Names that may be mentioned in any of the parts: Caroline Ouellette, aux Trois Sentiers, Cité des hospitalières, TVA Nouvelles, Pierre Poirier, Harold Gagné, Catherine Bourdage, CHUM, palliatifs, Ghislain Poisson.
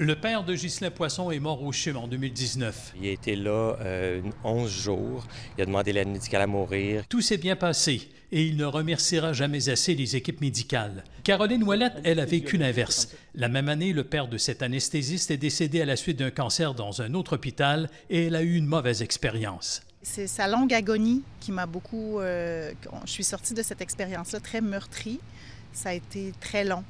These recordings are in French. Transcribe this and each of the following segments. Le père de Ghislain Poisson est mort au CHUM en 2019. Il a été là 11 jours. Il a demandé l'aide médicale à mourir. Tout s'est bien passé et il ne remerciera jamais assez les équipes médicales. Caroline Ouellette, elle, a vécu l'inverse. La même année, le père de cet anesthésiste est décédé à la suite d'un cancer dans un autre hôpital et elle a eu une mauvaise expérience. C'est sa longue agonie qui m'a beaucoup... je suis sortie de cette expérience-là très meurtrie. Ça a été très long,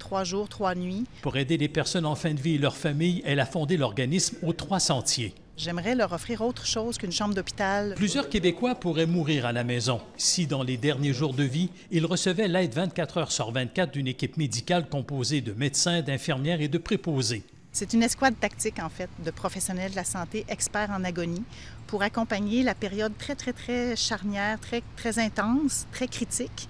3 jours, 3 nuits. Pour aider les personnes en fin de vie et leurs familles, elle a fondé l'organisme aux Trois Sentiers. J'aimerais leur offrir autre chose qu'une chambre d'hôpital. Plusieurs Québécois pourraient mourir à la maison si, dans les derniers jours de vie, ils recevaient l'aide 24 h/24 d'une équipe médicale composée de médecins, d'infirmières et de préposés. C'est une escouade tactique, en fait, de professionnels de la santé, experts en agonie, pour accompagner la période très charnière, très intense, très critique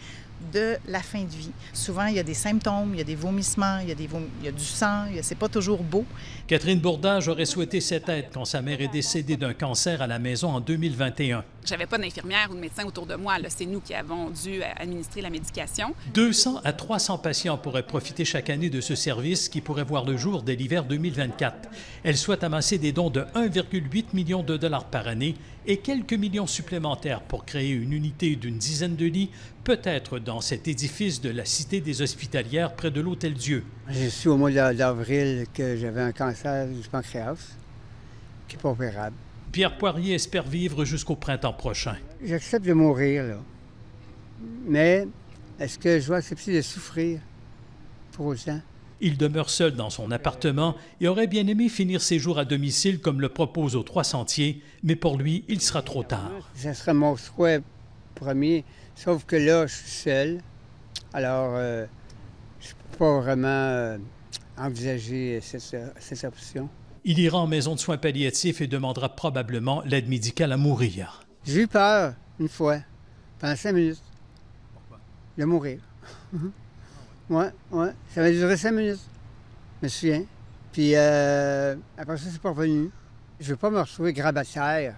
de la fin de vie. Souvent, il y a des symptômes, il y a des vomissements, il y a du sang, c'est pas toujours beau. Catherine Bourdage aurait souhaité cette aide quand sa mère est décédée d'un cancer à la maison en 2021. J'avais pas d'infirmière ou de médecin autour de moi. C'est nous qui avons dû administrer la médication. 200 à 300 patients pourraient profiter chaque année de ce service qui pourrait voir le jour dès l'hiver 2024. Elle souhaite amasser des dons de 1,8 million $ par année et quelques millions supplémentaires pour créer une unité d'une dizaine de lits, peut-être dans cet édifice de la Cité des hospitalières près de l'Hôtel-Dieu. J'ai su au mois d'avril que j'avais un cancer du pancréas qui n'est pas opérable. Pierre Poirier espère vivre jusqu'au printemps prochain. J'accepte de mourir, là. Mais est-ce que je vais accepter de souffrir pour autant? Il demeure seul dans son appartement et aurait bien aimé finir ses jours à domicile comme le propose aux Trois Sentiers, mais pour lui, il sera trop tard. Ce serait mon souhait premier, sauf que là, je suis seul. Alors, je ne peux pas vraiment envisager cette option. Il ira en maison de soins palliatifs et demandera probablement l'aide médicale à mourir. J'ai eu peur, une fois, pendant 5 minutes, de mourir. Oui. Ça m'a duré 5 minutes, je me souviens. Puis après ça, c'est pas revenu. Je veux pas me retrouver grabataire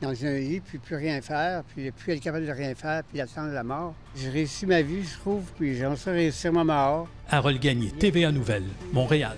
dans un lit, puis plus rien faire, puis plus être capable de rien faire, puis attendre la mort. J'ai réussi ma vie, je trouve, puis j'en serai réussir ma mort. Harold Gagné, TVA Nouvelles, Montréal.